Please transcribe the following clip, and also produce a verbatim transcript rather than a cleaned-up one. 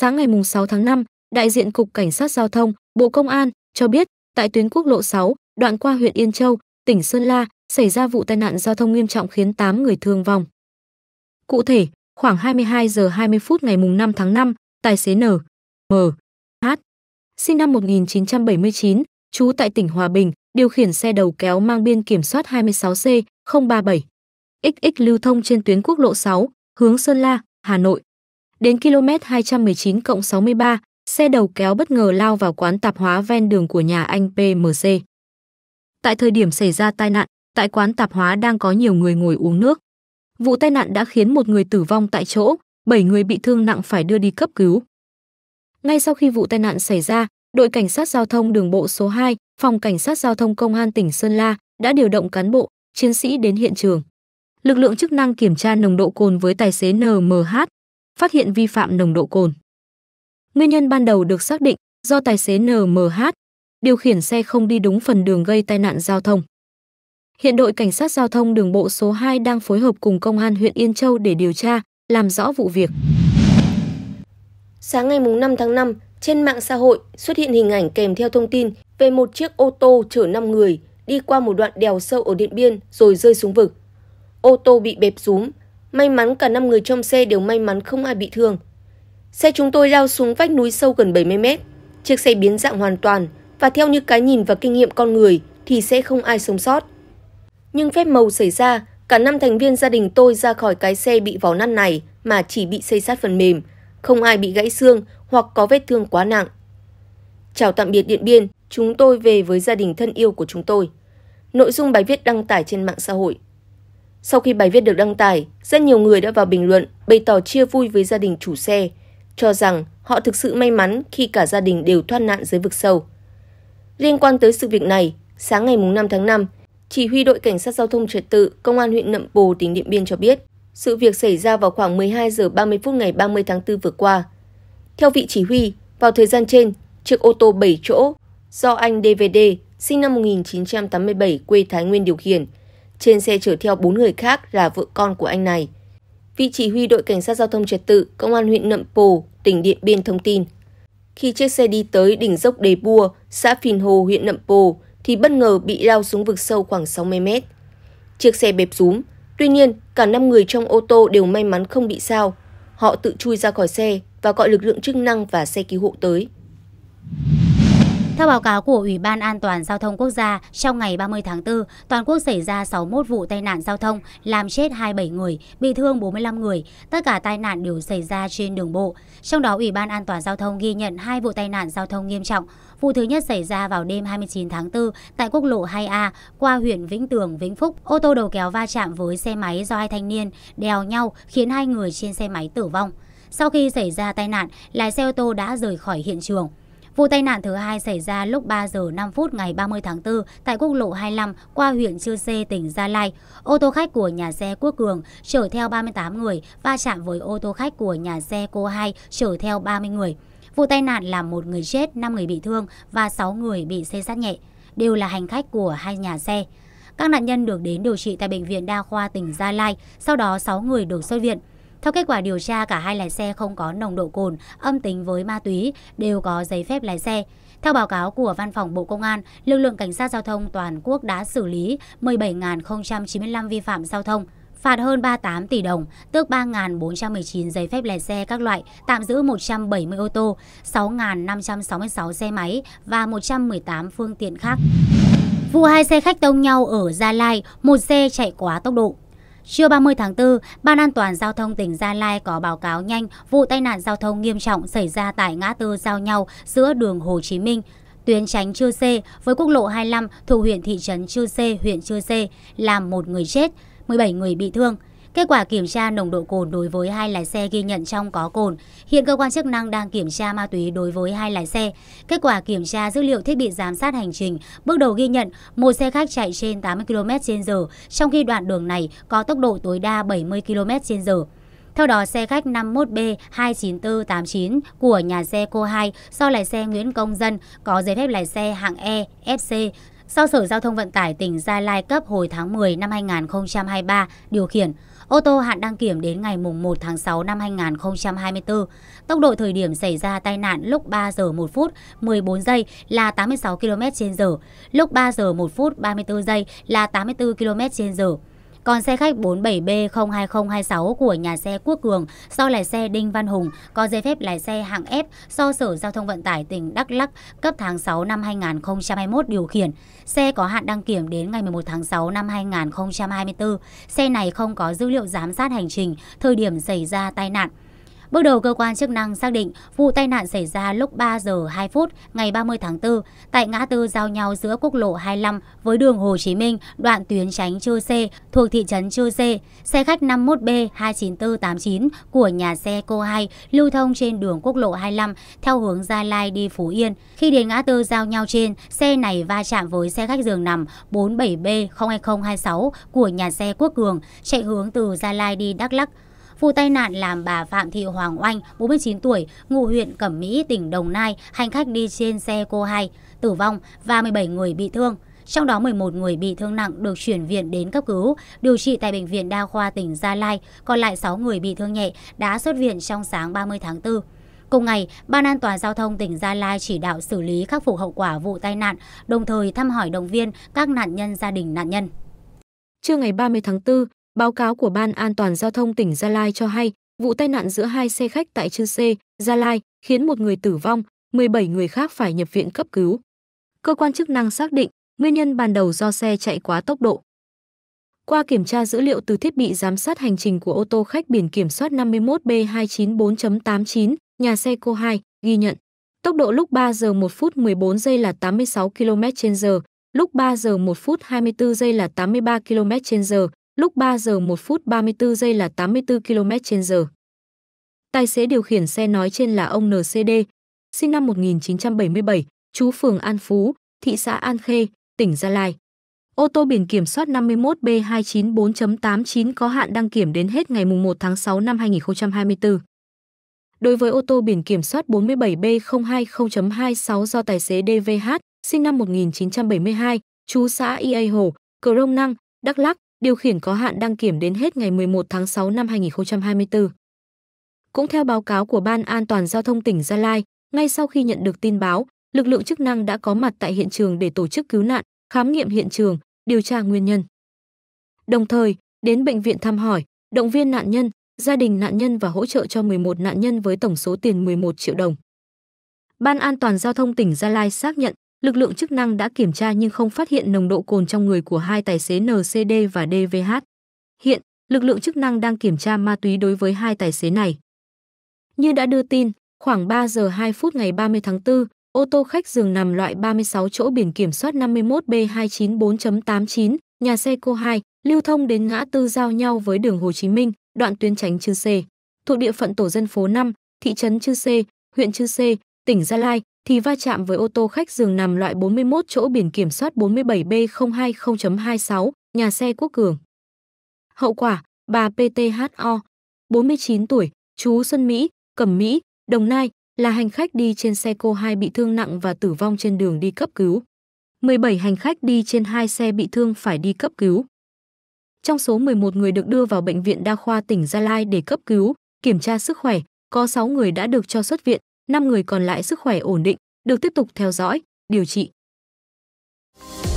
Sáng ngày mùng sáu tháng năm, đại diện Cục Cảnh sát Giao thông, Bộ Công an cho biết, tại tuyến quốc lộ sáu, đoạn qua huyện Yên Châu, tỉnh Sơn La, xảy ra vụ tai nạn giao thông nghiêm trọng khiến tám người thương vong. Cụ thể, khoảng hai mươi hai giờ hai mươi phút ngày mùng năm tháng năm, tài xế N, M, H, sinh năm một nghìn chín trăm bảy mươi chín, trú tại tỉnh Hòa Bình, điều khiển xe đầu kéo mang biên kiểm soát hai mươi sáu C không ba bảy X X lưu thông trên tuyến quốc lộ sáu, hướng Sơn La, Hà Nội. Đến km hai trăm mười chín cộng sáu mươi ba, xe đầu kéo bất ngờ lao vào quán tạp hóa ven đường của nhà anh pê em xê. Tại thời điểm xảy ra tai nạn, tại quán tạp hóa đang có nhiều người ngồi uống nước. Vụ tai nạn đã khiến một người tử vong tại chỗ, bảy người bị thương nặng phải đưa đi cấp cứu. Ngay sau khi vụ tai nạn xảy ra, đội cảnh sát giao thông đường bộ số hai, phòng cảnh sát giao thông công an tỉnh Sơn La đã điều động cán bộ, chiến sĩ đến hiện trường. Lực lượng chức năng kiểm tra nồng độ cồn với tài xế en em hát, phát hiện vi phạm nồng độ cồn. Nguyên nhân ban đầu được xác định do tài xế en em hát điều khiển xe không đi đúng phần đường gây tai nạn giao thông. Hiện đội cảnh sát giao thông đường bộ số hai đang phối hợp cùng công an huyện Yên Châu để điều tra, làm rõ vụ việc. Sáng ngày mùng năm tháng năm, trên mạng xã hội xuất hiện hình ảnh kèm theo thông tin về một chiếc ô tô chở năm người đi qua một đoạn đèo sâu ở Điện Biên rồi rơi xuống vực. Ô tô bị bẹp rúm, may mắn cả năm người trong xe đều may mắn không ai bị thương. Xe chúng tôi lao xuống vách núi sâu gần bảy mươi mét, chiếc xe biến dạng hoàn toàn và theo như cái nhìn và kinh nghiệm con người thì sẽ không ai sống sót. Nhưng phép màu xảy ra, cả năm thành viên gia đình tôi ra khỏi cái xe bị vó năn này mà chỉ bị xây sát phần mềm, không ai bị gãy xương hoặc có vết thương quá nặng. Chào tạm biệt Điện Biên, chúng tôi về với gia đình thân yêu của chúng tôi. Nội dung bài viết đăng tải trên mạng xã hội. Sau khi bài viết được đăng tải, rất nhiều người đã vào bình luận bày tỏ chia vui với gia đình chủ xe, cho rằng họ thực sự may mắn khi cả gia đình đều thoát nạn dưới vực sâu. Liên quan tới sự việc này, sáng ngày mùng năm tháng năm, Chỉ huy đội cảnh sát giao thông trật tự Công an huyện Nậm Pồ, tỉnh Điện Biên cho biết, sự việc xảy ra vào khoảng mười hai giờ ba mươi phút ngày ba mươi tháng tư vừa qua. Theo vị chỉ huy, vào thời gian trên, chiếc ô tô bảy chỗ do anh đê vê đê sinh năm một nghìn chín trăm tám mươi bảy quê Thái Nguyên điều khiển, trên xe chở theo bốn người khác là vợ con của anh này. Vị chỉ huy đội cảnh sát giao thông trật tự Công an huyện Nậm Pồ, tỉnh Điện Biên thông tin, khi chiếc xe đi tới đỉnh dốc Đề Bùa, xã Phìn Hồ, huyện Nậm Pồ thì bất ngờ bị lao xuống vực sâu khoảng sáu mươi mét. Chiếc xe bẹp rúm, tuy nhiên cả năm người trong ô tô đều may mắn không bị sao. Họ tự chui ra khỏi xe và gọi lực lượng chức năng và xe cứu hộ tới. Theo báo cáo của Ủy ban An toàn Giao thông Quốc gia, trong ngày ba mươi tháng tư, toàn quốc xảy ra sáu mươi mốt vụ tai nạn giao thông, làm chết hai mươi bảy người, bị thương bốn mươi lăm người. Tất cả tai nạn đều xảy ra trên đường bộ. Trong đó, Ủy ban An toàn Giao thông ghi nhận hai vụ tai nạn giao thông nghiêm trọng. Vụ thứ nhất xảy ra vào đêm hai mươi chín tháng tư tại quốc lộ hai A qua huyện Vĩnh Tường, Vĩnh Phúc. Ô tô đầu kéo va chạm với xe máy do hai thanh niên đèo nhau khiến hai người trên xe máy tử vong. Sau khi xảy ra tai nạn, lái xe ô tô đã rời khỏi hiện trường. Vụ tai nạn thứ hai xảy ra lúc ba giờ năm phút ngày ba mươi tháng tư tại quốc lộ hai mươi lăm qua huyện Chư Sê, tỉnh Gia Lai. Ô tô khách của nhà xe Quốc Cường chở theo ba mươi tám người va chạm với ô tô khách của nhà xe Cô Hai chở theo ba mươi người. Vụ tai nạn làm một người chết, năm người bị thương và sáu người bị xây sát nhẹ, đều là hành khách của hai nhà xe. Các nạn nhân được đến điều trị tại Bệnh viện Đa khoa tỉnh Gia Lai, sau đó sáu người được xuất viện. Theo kết quả điều tra, cả hai lái xe không có nồng độ cồn, âm tính với ma túy, đều có giấy phép lái xe. Theo báo cáo của Văn phòng Bộ Công an, lực lượng cảnh sát giao thông toàn quốc đã xử lý mười bảy nghìn không trăm chín mươi lăm vi phạm giao thông, phạt hơn ba mươi tám tỷ đồng, tước ba nghìn bốn trăm mười chín giấy phép lái xe các loại, tạm giữ một trăm bảy mươi ô tô, sáu nghìn năm trăm sáu mươi sáu xe máy và một trăm mười tám phương tiện khác. Vụ hai xe khách tông nhau ở Gia Lai, một xe chạy quá tốc độ. Trưa ba mươi tháng tư, Ban An toàn Giao thông tỉnh Gia Lai có báo cáo nhanh vụ tai nạn giao thông nghiêm trọng xảy ra tại ngã tư giao nhau giữa đường Hồ Chí Minh, tuyến tránh Chư Sê với quốc lộ hai mươi lăm thuộc huyện thị trấn Chư Sê, huyện Chư Sê, làm một người chết, mười bảy người bị thương. Kết quả kiểm tra nồng độ cồn đối với hai lái xe ghi nhận trong có cồn. Hiện cơ quan chức năng đang kiểm tra ma túy đối với hai lái xe. Kết quả kiểm tra dữ liệu thiết bị giám sát hành trình, bước đầu ghi nhận một xe khách chạy trên tám mươi ki lô mét trên giờ, trong khi đoạn đường này có tốc độ tối đa bảy mươi ki lô mét trên giờ. Theo đó, xe khách năm mươi mốt B hai chín bốn tám chín của nhà xe Cô Hai do lái xe Nguyễn Công Dân có giấy phép lái xe hạng E, ép xê, do Sở Giao thông Vận tải tỉnh Gia Lai cấp hồi tháng mười năm hai nghìn không trăm hai mươi ba điều khiển. ô tô hạn đăng kiểm đến ngày mùng một tháng sáu năm hai nghìn không trăm hai mươi tư. Tốc độ thời điểm xảy ra tai nạn lúc ba giờ một phút mười bốn giây là tám mươi sáu ki lô mét trên giờ, lúc ba giờ một phút ba mươi tư giây là tám mươi tư ki lô mét trên giờ. Còn xe khách bốn mươi bảy B không hai không hai sáu của nhà xe Quốc Cường do lái xe Đinh Văn Hùng có giấy phép lái xe hạng F do Sở Giao thông Vận tải tỉnh Đắk Lắk cấp tháng sáu năm hai nghìn không trăm hai mươi mốt điều khiển. Xe có hạn đăng kiểm đến ngày mười một tháng sáu năm hai nghìn không trăm hai mươi tư. Xe này không có dữ liệu giám sát hành trình thời điểm xảy ra tai nạn. Bước đầu cơ quan chức năng xác định vụ tai nạn xảy ra lúc ba giờ hai phút ngày ba mươi tháng tư tại ngã tư giao nhau giữa quốc lộ hai mươi lăm với đường Hồ Chí Minh, đoạn tuyến tránh Chư Sê thuộc thị trấn Chư Sê. Xe khách năm mươi mốt B hai chín bốn tám chín của nhà xe Cô Hai lưu thông trên đường quốc lộ hai mươi lăm theo hướng Gia Lai đi Phú Yên. Khi đến ngã tư giao nhau trên, xe này va chạm với xe khách giường nằm bốn mươi bảy B không hai không hai sáu của nhà xe Quốc Cường chạy hướng từ Gia Lai đi Đắk Lắk. Vụ tai nạn làm bà Phạm Thị Hoàng Oanh, bốn mươi chín tuổi, ngụ huyện Cẩm Mỹ, tỉnh Đồng Nai, hành khách đi trên xe Cô Hai, tử vong và mười bảy người bị thương. Trong đó mười một người bị thương nặng được chuyển viện đến cấp cứu, điều trị tại Bệnh viện Đa khoa tỉnh Gia Lai, còn lại sáu người bị thương nhẹ đã xuất viện trong sáng ba mươi tháng tư. Cùng ngày, Ban An toàn Giao thông tỉnh Gia Lai chỉ đạo xử lý khắc phục hậu quả vụ tai nạn, đồng thời thăm hỏi động viên các nạn nhân, gia đình nạn nhân. Trưa ngày ba mươi tháng tư, báo cáo của Ban An toàn Giao thông tỉnh Gia Lai cho hay, vụ tai nạn giữa hai xe khách tại Chư Sê, Gia Lai khiến một người tử vong, mười bảy người khác phải nhập viện cấp cứu. Cơ quan chức năng xác định, nguyên nhân ban đầu do xe chạy quá tốc độ. Qua kiểm tra dữ liệu từ thiết bị giám sát hành trình của ô tô khách biển kiểm soát năm mươi mốt B hai chín bốn tám chín, nhà xe Cô Hai ghi nhận, tốc độ lúc ba giờ một phút mười bốn giây là tám mươi sáu ki lô mét trên giờ, lúc ba giờ một phút hai mươi tư giây là tám mươi ba ki lô mét trên giờ. Lúc ba giờ một phút ba mươi tư giây là tám mươi tư ki lô mét trên giờ. Tài xế điều khiển xe nói trên là ông en xê đê, sinh năm một nghìn chín trăm bảy mươi bảy, trú phường An Phú, thị xã An Khê, tỉnh Gia Lai. Ô tô biển kiểm soát năm mươi mốt B hai chín bốn tám chín có hạn đăng kiểm đến hết ngày mùng một tháng sáu năm hai nghìn không trăm hai mươi tư. Đối với ô tô biển kiểm soát bốn mươi bảy B không hai không hai sáu do tài xế đê vê hát, sinh năm một nghìn chín trăm bảy mươi hai, trú xã Ia Hồ, Cư Rông Năng, Đắk Lắk, điều khiển có hạn đăng kiểm đến hết ngày mười một tháng sáu năm hai nghìn không trăm hai mươi tư. Cũng theo báo cáo của Ban An toàn Giao thông tỉnh Gia Lai, ngay sau khi nhận được tin báo, lực lượng chức năng đã có mặt tại hiện trường để tổ chức cứu nạn, khám nghiệm hiện trường, điều tra nguyên nhân. Đồng thời, đến bệnh viện thăm hỏi, động viên nạn nhân, gia đình nạn nhân và hỗ trợ cho mười một nạn nhân với tổng số tiền mười một triệu đồng. Ban An toàn Giao thông tỉnh Gia Lai xác nhận, lực lượng chức năng đã kiểm tra nhưng không phát hiện nồng độ cồn trong người của hai tài xế en xê đê và đê vê hát. Hiện, lực lượng chức năng đang kiểm tra ma túy đối với hai tài xế này. Như đã đưa tin, khoảng ba giờ hai phút ngày ba mươi tháng tư, ô tô khách giường nằm loại ba mươi sáu chỗ biển kiểm soát năm mươi mốt B hai chín bốn tám chín, nhà xe Cô Hai, lưu thông đến ngã tư giao nhau với đường Hồ Chí Minh, đoạn tuyến tránh Chư Sê, thuộc địa phận tổ dân phố năm, thị trấn Chư Sê, huyện Chư Sê, tỉnh Gia Lai, thì va chạm với ô tô khách giường nằm loại bốn mươi mốt chỗ biển kiểm soát bốn mươi bảy B không hai không hai sáu, nhà xe Quốc Cường. Hậu quả, bà pê tê hát o, bốn mươi chín tuổi, trú Xuân Mỹ, Cẩm Mỹ, Đồng Nai, là hành khách đi trên xe Cô Hai bị thương nặng và tử vong trên đường đi cấp cứu. mười bảy hành khách đi trên hai xe bị thương phải đi cấp cứu. Trong số mười một người được đưa vào Bệnh viện Đa khoa tỉnh Gia Lai để cấp cứu, kiểm tra sức khỏe, có sáu người đã được cho xuất viện. năm người còn lại sức khỏe ổn định, được tiếp tục theo dõi, điều trị.